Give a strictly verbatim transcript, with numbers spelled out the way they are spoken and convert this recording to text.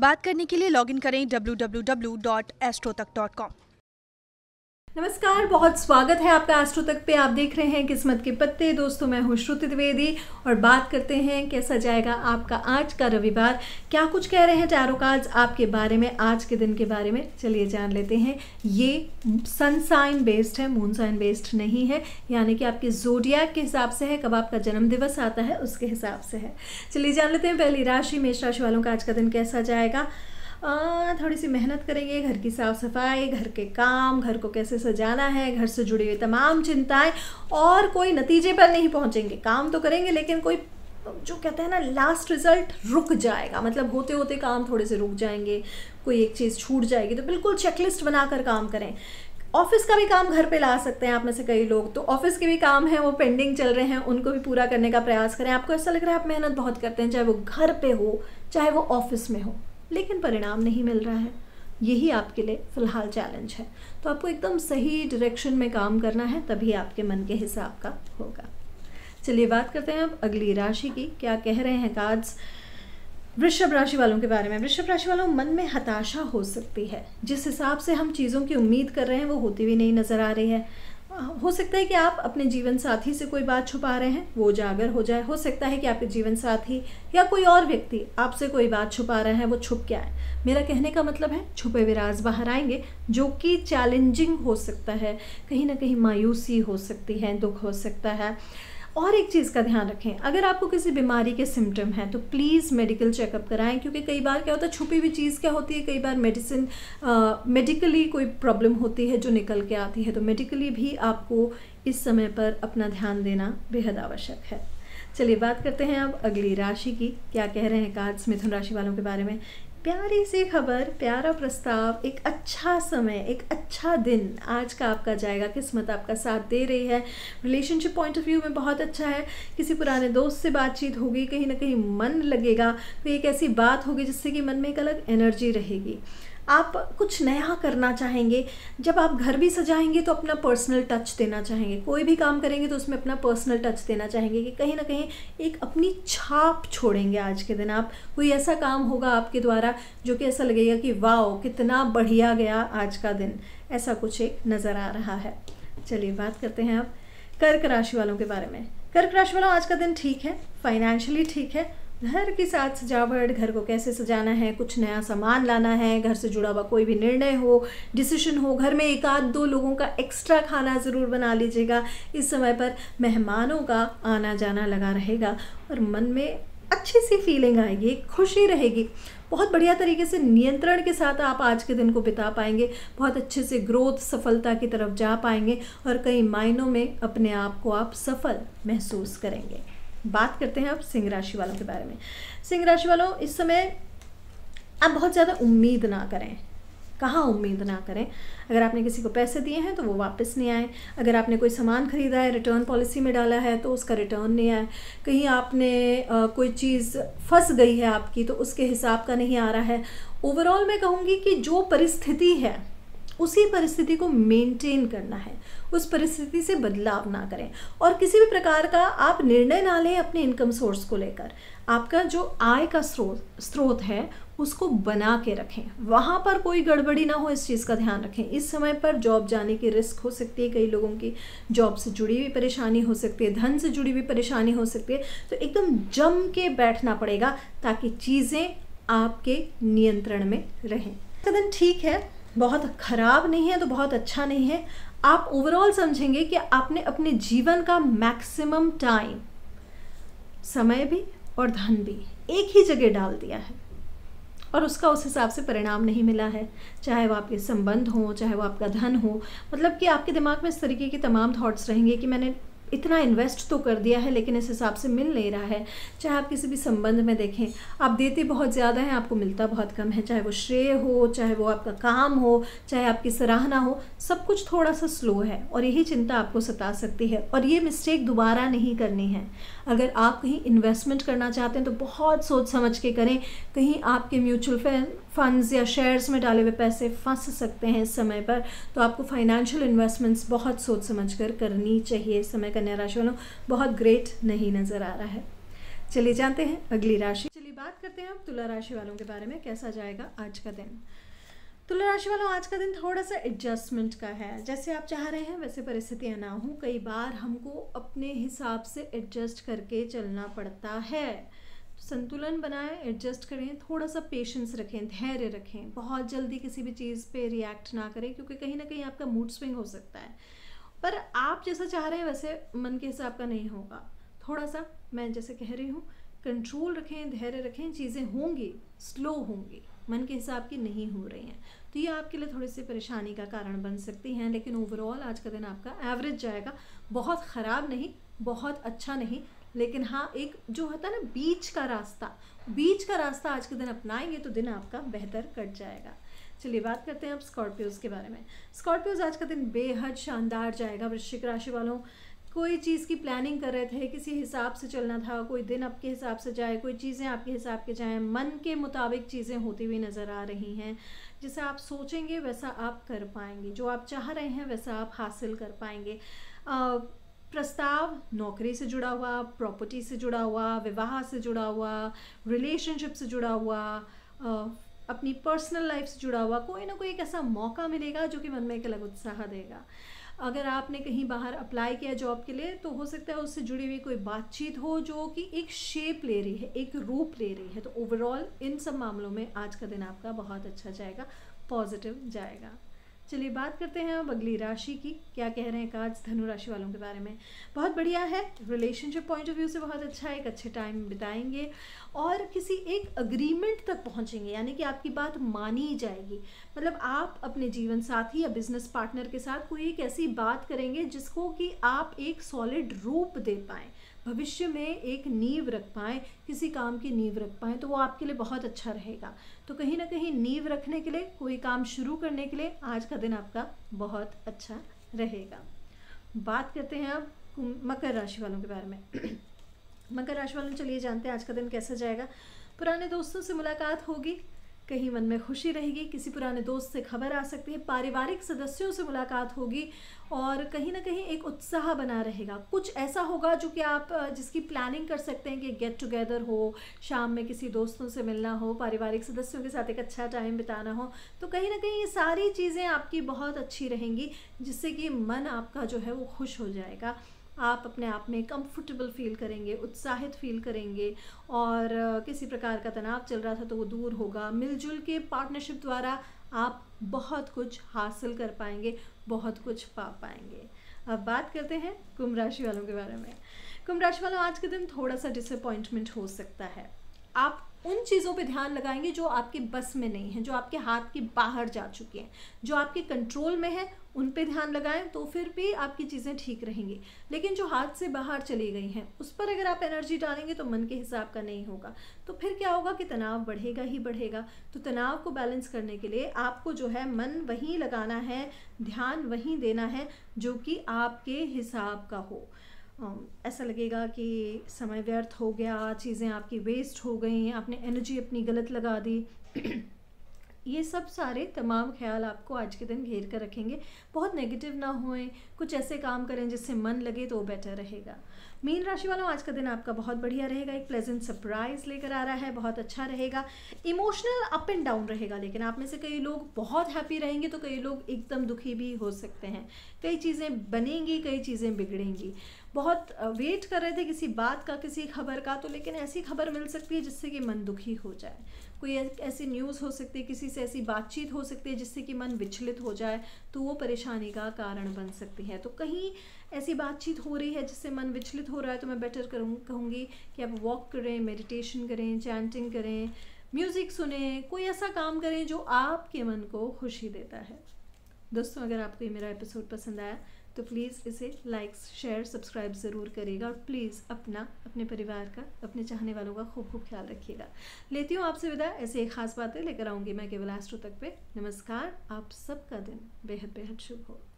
बात करने के लिए लॉगिन करें W W W dot Astrotalk dot com. नमस्कार, बहुत स्वागत है आपका एस्ट्रोटॉक पे। आप देख रहे हैं किस्मत के पत्ते। दोस्तों, मैं हूँ श्रुति द्विवेदी और बात करते हैं कैसा जाएगा आपका आज का रविवार। क्या कुछ कह रहे हैं टैरो कार्ड्स आपके बारे में, आज के दिन के बारे में, चलिए जान लेते हैं। ये सन साइन बेस्ड है, मून साइन बेस्ड नहीं है, यानी कि आपके जोडियाक के हिसाब से है, कब आपका जन्मदिवस आता है उसके हिसाब से है। चलिए जान लेते हैं पहली राशि। मेष राशि वालों का आज का दिन कैसा जाएगा। आ, थोड़ी सी मेहनत करेंगे, घर की साफ सफाई, घर के काम, घर को कैसे सजाना है, घर से जुड़ी हुई तमाम चिंताएं, और कोई नतीजे पर नहीं पहुंचेंगे। काम तो करेंगे लेकिन कोई जो कहते हैं ना लास्ट रिजल्ट रुक जाएगा, मतलब होते होते काम थोड़े से रुक जाएंगे, कोई एक चीज़ छूट जाएगी, तो बिल्कुल चेकलिस्ट बनाकर काम करें। ऑफिस का भी काम घर पे ला सकते हैं आप में से कई लोग, तो ऑफिस के भी काम हैं वो पेंडिंग चल रहे हैं, उनको भी पूरा करने का प्रयास करें। आपको ऐसा लग रहा है आप मेहनत बहुत करते हैं, चाहे वो घर पर हो चाहे वो ऑफिस में हो, लेकिन परिणाम नहीं मिल रहा है, यही आपके लिए फ़िलहाल चैलेंज है। तो आपको एकदम सही डायरेक्शन में काम करना है, तभी आपके मन के हिसाब का होगा। चलिए बात करते हैं अब अगली राशि की। क्या कह रहे हैं कार्ड्स वृषभ राशि वालों के बारे में। वृषभ राशि वालों, मन में हताशा हो सकती है, जिस हिसाब से हम चीज़ों की उम्मीद कर रहे हैं वो होती हुई नहीं नज़र आ रही है। हो सकता है कि आप अपने जीवन साथी से कोई बात छुपा रहे हैं वो उजागर हो जाए। हो सकता है कि आपके जीवन साथी या कोई और व्यक्ति आपसे कोई बात छुपा रहा है, वो छुप के आए। मेरा कहने का मतलब है छुपे हुए राज बाहर आएंगे, जो कि चैलेंजिंग हो सकता है, कहीं ना कहीं मायूसी हो सकती है, दुख हो सकता है। और एक चीज़ का ध्यान रखें, अगर आपको किसी बीमारी के सिम्टम हैं तो प्लीज़ मेडिकल चेकअप कराएं, क्योंकि कई बार क्या होता है छुपी हुई चीज़ क्या होती है, कई बार मेडिसिन मेडिकली कोई प्रॉब्लम होती है जो निकल के आती है, तो मेडिकली भी आपको इस समय पर अपना ध्यान देना बेहद आवश्यक है। चलिए बात करते हैं अब अगली राशि की। क्या कह रहे हैं कार्ड्स मिथुन राशि वालों के बारे में। प्यारी सी खबर, प्यारा प्रस्ताव, एक अच्छा समय, एक अच्छा दिन आज का आपका जाएगा। किस्मत आपका साथ दे रही है। रिलेशनशिप पॉइंट ऑफ व्यू में बहुत अच्छा है। किसी पुराने दोस्त से बातचीत होगी, कहीं ना कहीं मन लगेगा, तो एक ऐसी बात होगी जिससे कि मन में एक अलग एनर्जी रहेगी। आप कुछ नया करना चाहेंगे। जब आप घर भी सजाएंगे तो अपना पर्सनल टच देना चाहेंगे, कोई भी काम करेंगे तो उसमें अपना पर्सनल टच देना चाहेंगे, कि कहीं ना कहीं एक अपनी छाप छोड़ेंगे आज के दिन आप। कोई ऐसा काम होगा आपके द्वारा जो कि ऐसा लगेगा कि वाओ कितना बढ़िया गया आज का दिन, ऐसा कुछ एक नज़र आ रहा है। चलिए बात करते हैं अब कर्क राशि वालों के बारे में। कर्क राशि वालों, आज का दिन ठीक है, फाइनेंशियली ठीक है। घर के साथ सजावट, घर को कैसे सजाना है, कुछ नया सामान लाना है, घर से जुड़ा हुआ कोई भी निर्णय हो, डिसीजन हो, घर में एक आध दो लोगों का एक्स्ट्रा खाना ज़रूर बना लीजिएगा। इस समय पर मेहमानों का आना जाना लगा रहेगा और मन में अच्छी सी फीलिंग आएगी, खुशी रहेगी। बहुत बढ़िया तरीके से नियंत्रण के साथ आप आज के दिन को बिता पाएंगे, बहुत अच्छे से ग्रोथ, सफलता की तरफ जा पाएंगे और कई मायनों में अपने आप को आप सफल महसूस करेंगे। बात करते हैं अब सिंह राशि वालों के बारे में। सिंह राशि वालों, इस समय आप बहुत ज़्यादा उम्मीद ना करें। कहाँ उम्मीद ना करें? अगर आपने किसी को पैसे दिए हैं तो वो वापस नहीं आए, अगर आपने कोई सामान ख़रीदा है, रिटर्न पॉलिसी में डाला है तो उसका रिटर्न नहीं आए, कहीं आपने आ, कोई चीज़ फंस गई है आपकी तो उसके हिसाब का नहीं आ रहा है। ओवरऑल मैं कहूँगी कि जो परिस्थिति है उसी परिस्थिति को मेंटेन करना है, उस परिस्थिति से बदलाव ना करें और किसी भी प्रकार का आप निर्णय ना लें अपने इनकम सोर्स को लेकर। आपका जो आय का स्रोत स्रोत है उसको बना के रखें, वहाँ पर कोई गड़बड़ी ना हो, इस चीज़ का ध्यान रखें। इस समय पर जॉब जाने की रिस्क हो सकती है, कई लोगों की जॉब से जुड़ी हुई परेशानी हो सकती है, धन से जुड़ी हुई परेशानी हो सकती है, तो एकदम जम के बैठना पड़ेगा ताकि चीज़ें आपके नियंत्रण में रहें। कदम ठीक है, बहुत ख़राब नहीं है तो बहुत अच्छा नहीं है। आप ओवरऑल समझेंगे कि आपने अपने जीवन का मैक्सिमम टाइम, समय भी और धन भी एक ही जगह डाल दिया है और उसका उस हिसाब से परिणाम नहीं मिला है, चाहे वो आपके संबंध हो, चाहे वो आपका धन हो। मतलब कि आपके दिमाग में इस तरीके के तमाम थॉट्स रहेंगे कि मैंने इतना इन्वेस्ट तो कर दिया है लेकिन इस हिसाब से मिल नहीं रहा है। चाहे आप किसी भी संबंध में देखें, आप देते बहुत ज़्यादा हैं, आपको मिलता बहुत कम है, चाहे वो श्रेय हो, चाहे वो आपका काम हो, चाहे आपकी सराहना हो, सब कुछ थोड़ा सा स्लो है और यही चिंता आपको सता सकती है। और ये मिस्टेक दोबारा नहीं करनी है। अगर आप कहीं इन्वेस्टमेंट करना चाहते हैं तो बहुत सोच समझ के करें, कहीं आपके म्यूचुअल फंड्स या शेयर्स में डाले हुए पैसे फंस सकते हैं इस समय पर, तो आपको फाइनेंशियल इन्वेस्टमेंट्स बहुत सोच समझ कर करनी चाहिए। इस समय कन्या राशि वालों बहुत ग्रेट नहीं नज़र आ रहा है। चलिए जानते हैं अगली राशि। चलिए बात करते हैं अब तुला राशि वालों के बारे में, कैसा जाएगा आज का दिन। तुला राशि वालों, आज का दिन थोड़ा सा एडजस्टमेंट का है। जैसे आप चाह रहे हैं वैसे परिस्थितियां ना हों, कई बार हमको अपने हिसाब से एडजस्ट करके चलना पड़ता है। संतुलन बनाएं, एडजस्ट करें, थोड़ा सा पेशेंस रखें, धैर्य रखें, बहुत जल्दी किसी भी चीज़ पे रिएक्ट ना करें, क्योंकि कहीं ना कहीं आपका मूड स्विंग हो सकता है। पर आप जैसा चाह रहे हैं वैसे मन के हिसाब का नहीं होगा। थोड़ा सा मैं जैसे कह रही हूँ, कंट्रोल रखें, धैर्य रखें, चीज़ें होंगी, स्लो होंगी, मन के हिसाब की नहीं हो रही हैं, तो ये आपके लिए थोड़ी सी परेशानी का कारण बन सकती हैं। लेकिन ओवरऑल आज का दिन आपका एवरेज जाएगा, बहुत ख़राब नहीं, बहुत अच्छा नहीं, लेकिन हाँ एक जो होता है ना बीच का रास्ता, बीच का रास्ता आज के दिन अपनाएंगे तो दिन आपका बेहतर कट जाएगा। चलिए बात करते हैं अब स्कॉर्पियोज के बारे में। स्कॉर्पियोज, आज का दिन बेहद शानदार जाएगा। वृश्चिक राशि वालों, कोई चीज़ की प्लानिंग कर रहे थे, किसी हिसाब से चलना था, कोई दिन आपके हिसाब से जाए, कोई चीज़ें आपके हिसाब के जाएँ, मन के मुताबिक चीज़ें होती हुई नज़र आ रही हैं। जैसा आप सोचेंगे वैसा आप कर पाएंगे, जो आप चाह रहे हैं वैसा आप हासिल कर पाएंगे। आ, प्रस्ताव नौकरी से जुड़ा हुआ, प्रॉपर्टी से जुड़ा हुआ, विवाह से जुड़ा हुआ, रिलेशनशिप से जुड़ा हुआ, अपनी पर्सनल लाइफ से जुड़ा हुआ, कोई ना कोई एक ऐसा मौका मिलेगा जो कि मन में एक अलग उत्साह देगा। अगर आपने कहीं बाहर अप्लाई किया जॉब के लिए, तो हो सकता है उससे जुड़ी हुई कोई बातचीत हो जो कि एक शेप ले रही है, एक रूप ले रही है। तो ओवरऑल इन सब मामलों में आज का दिन आपका बहुत अच्छा जाएगा, पॉजिटिव जाएगा। चलिए बात करते हैं अब अगली राशि की, क्या कह रहे हैं आज धनु राशि वालों के बारे में। बहुत बढ़िया है, रिलेशनशिप पॉइंट ऑफ व्यू से बहुत अच्छा है, एक अच्छे टाइम बिताएंगे और किसी एक अग्रीमेंट तक पहुंचेंगे, यानी कि आपकी बात मानी जाएगी। मतलब आप अपने जीवन साथी या बिजनेस पार्टनर के साथ कोई एक ऐसी बात करेंगे जिसको कि आप एक सॉलिड रूप दे पाएँ, भविष्य में एक नींव रख पाएँ, किसी काम की नींव रख पाएँ, तो वो आपके लिए बहुत अच्छा रहेगा। तो कहीं ना कहीं नींव रखने के लिए, कोई काम शुरू करने के लिए आज का दिन आपका बहुत अच्छा रहेगा। बात करते हैं अब मकर राशि वालों के बारे में। मकर राशि वालों, चलिए जानते हैं आज का दिन कैसा जाएगा। पुराने दोस्तों से मुलाकात होगी, कहीं मन में खुशी रहेगी, किसी पुराने दोस्त से खबर आ सकती है, पारिवारिक सदस्यों से मुलाकात होगी और कहीं ना कहीं एक उत्साह बना रहेगा। कुछ ऐसा होगा जो कि आप जिसकी प्लानिंग कर सकते हैं कि गेट टुगेदर हो, शाम में किसी दोस्तों से मिलना हो, पारिवारिक सदस्यों के साथ एक अच्छा टाइम बिताना हो, तो कहीं ना कहीं ये सारी चीज़ें आपकी बहुत अच्छी रहेंगी, जिससे कि मन आपका जो है वो खुश हो जाएगा। आप अपने आप में कंफर्टेबल फील करेंगे, उत्साहित फील करेंगे और किसी प्रकार का तनाव चल रहा था तो वो दूर होगा। मिलजुल के पार्टनरशिप द्वारा आप बहुत कुछ हासिल कर पाएंगे, बहुत कुछ पा पाएंगे। अब बात करते हैं कुंभ राशि वालों के बारे में। कुंभ राशि वालों, आज के दिन थोड़ा सा डिसअपॉइंटमेंट हो सकता है। आप उन चीज़ों पे ध्यान लगाएंगे जो आपके बस में नहीं है, जो आपके हाथ के बाहर जा चुकी हैं, जो आपके कंट्रोल में है, उन पे ध्यान लगाएं तो फिर भी आपकी चीज़ें ठीक रहेंगी। लेकिन जो हाथ से बाहर चली गई हैं उस पर अगर आप एनर्जी डालेंगे तो मन के हिसाब का नहीं होगा, तो फिर क्या होगा कि तनाव बढ़ेगा ही बढ़ेगा। तो तनाव को बैलेंस करने के लिए आपको जो है मन वहीं लगाना है, ध्यान वहीं देना है जो कि आपके हिसाब का हो। ऐसा लगेगा कि समय व्यर्थ हो गया, चीज़ें आपकी वेस्ट हो गई, आपने एनर्जी अपनी गलत लगा दी। ये सब सारे तमाम ख्याल आपको आज के दिन घेर कर रखेंगे। बहुत नेगेटिव ना होएं, कुछ ऐसे काम करें जिससे मन लगे तो वो बेटर रहेगा। मीन राशि वालों, आज का दिन आपका बहुत बढ़िया रहेगा, एक प्लेजेंट सरप्राइज लेकर आ रहा है, बहुत अच्छा रहेगा। इमोशनल अप एंड डाउन रहेगा, लेकिन आप में से कई लोग बहुत हैप्पी रहेंगे तो कई लोग एकदम दुखी भी हो सकते हैं। कई चीज़ें बनेंगी, कई चीज़ें बिगड़ेंगी। बहुत वेट कर रहे थे किसी बात का, किसी खबर का, तो लेकिन ऐसी खबर मिल सकती है जिससे कि मन दुखी हो जाए। कोई ऐसी न्यूज़ हो सकती है, किसी से ऐसी बातचीत हो सकती है जिससे कि मन विचलित हो जाए, तो वो परेशानी का कारण बन सकती है। तो कहीं ऐसी बातचीत हो रही है जिससे मन विचलित हो रहा है, तो मैं बेटर करूँ कहूँगी कि आप वॉक करें, मेडिटेशन करें, चैंटिंग करें, म्यूज़िक सुनें, कोई ऐसा काम करें जो आपके मन को खुशी देता है। दोस्तों, अगर आपको ये मेरा एपिसोड पसंद आया तो प्लीज़ इसे लाइक, शेयर, सब्सक्राइब ज़रूर करिएगा और प्लीज़ अपना, अपने परिवार का, अपने चाहने वालों का खूब खूब ख्याल रखिएगा। लेती हूँ आपसे विदा, ऐसे एक खास बातें लेकर आऊँगी मैं केवल एस्ट्रो तक पे। नमस्कार, आप सबका दिन बेहद बेहद शुभ हो।